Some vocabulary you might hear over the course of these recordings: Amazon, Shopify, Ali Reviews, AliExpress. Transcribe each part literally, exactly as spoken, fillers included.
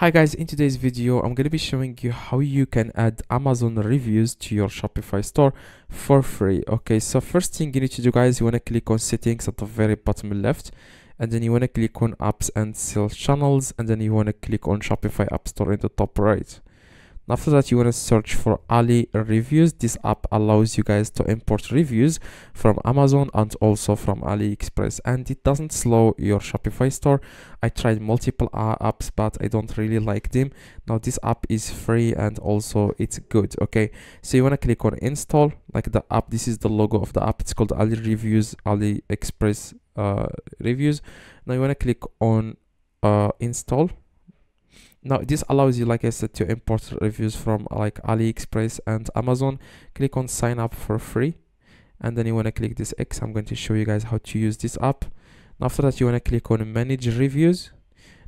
Hi guys, in today's video I'm going to be showing you how you can add Amazon reviews to your Shopify store for free. Okay, so first thing you need to do, guys, you want to click on settings at the very bottom left, and then you want to click on apps and sales channels, and then you want to click on Shopify app store in the top right. After that, you want to search for Ali Reviews. This app allows you guys to import reviews from Amazon and also from AliExpress, and it doesn't slow your Shopify store. I tried multiple uh, apps, but I don't really like them. Now this app is free and also it's good. Okay, so you want to click on install, like the app. This is the logo of the app. It's called Ali Reviews, AliExpress uh, Reviews. Now you want to click on uh, install. Now this allows you, like I said, to import reviews from like AliExpress and Amazon. Click on sign up for free, and then you want to click this X. I'm going to show you guys how to use this app. Now after that, you want to click on manage reviews.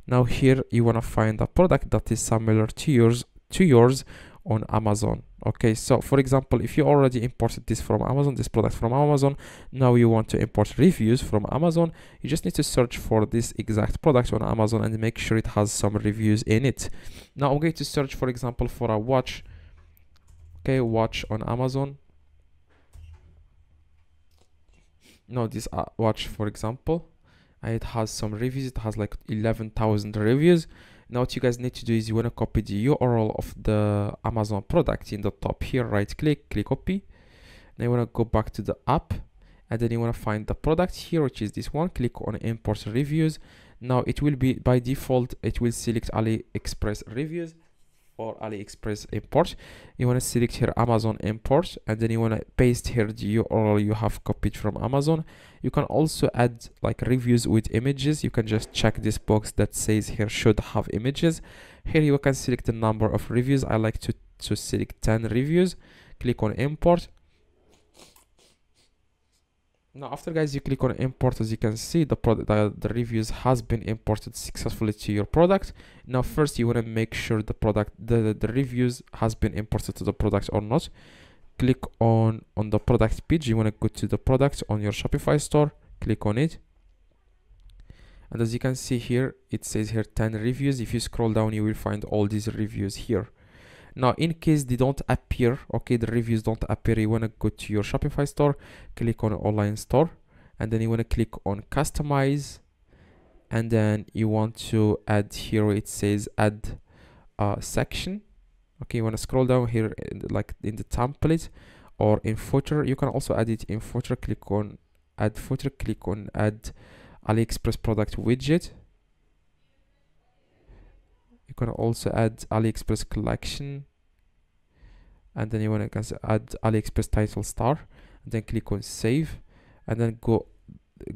Now here you want to find a product that is similar to yours to yours on Amazon. Okay, so for example, if you already imported this from Amazon, this product from Amazon, now you want to import reviews from Amazon, you just need to search for this exact product on Amazon and make sure it has some reviews in it. Now I'm going to search, for example, for a watch. Okay, watch on Amazon. Now this uh, watch, for example, and it has some reviews. It has like eleven thousand reviews. Now what you guys need to do is you want to copy the U R L of the Amazon product in the top here. Right click, click copy. Now you want to go back to the app, and then you want to find the product here, which is this one. Click on import reviews. Now it will be by default, it will select AliExpress reviews or AliExpress import. You want to select here Amazon import, and then you want to paste here the U R L you have copied from Amazon. You can also add like reviews with images. You can just check this box that says here should have images. Here you can select the number of reviews. I like to to select ten reviews. Click on import. Now after, guys, you click on import. As you can see, the product the, the reviews has been imported successfully to your product. Now first you want to make sure the product the, the reviews has been imported to the product or not. Click on on the product page. You want to go to the product on your Shopify store. Click on it, and as you can see here, it says here ten reviews. If you scroll down, you will find all these reviews here. Now in case they don't appear, okay, the reviews don't appear, you want to go to your Shopify store, click on online store, and then you want to click on customize, and then you want to add here, it says add uh, section. Okay, you want to scroll down here in the, like in the template or in footer. You can also add it in footer. Click on add footer, click on add AliExpress product widget. You can also add AliExpress collection, and then you want to add AliExpress title star, and then click on save, and then go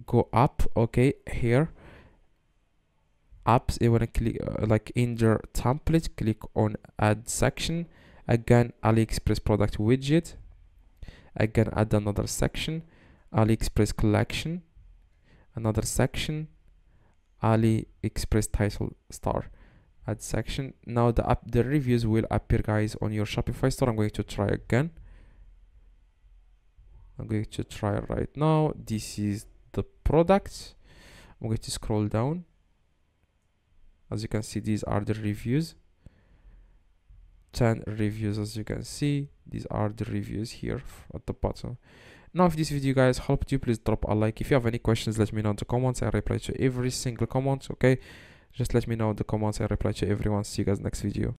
go up. Okay, here apps, you want to click uh, like in your template, click on add section again, AliExpress product widget, again add another section, AliExpress collection, another section, AliExpress title star, add section. Now the app the reviews will appear, guys, on your Shopify store. I'm going to try again. I'm going to try right now. This is the product. I'm going to scroll down. As you can see, these are the reviews, ten reviews. As you can see, these are the reviews here at the bottom. Now if this video, guys, helped you, please drop a like. If you have any questions, let me know in the comments. I reply to every single comment. Okay, just let me know in the comments. I reply to everyone. See you guys next video.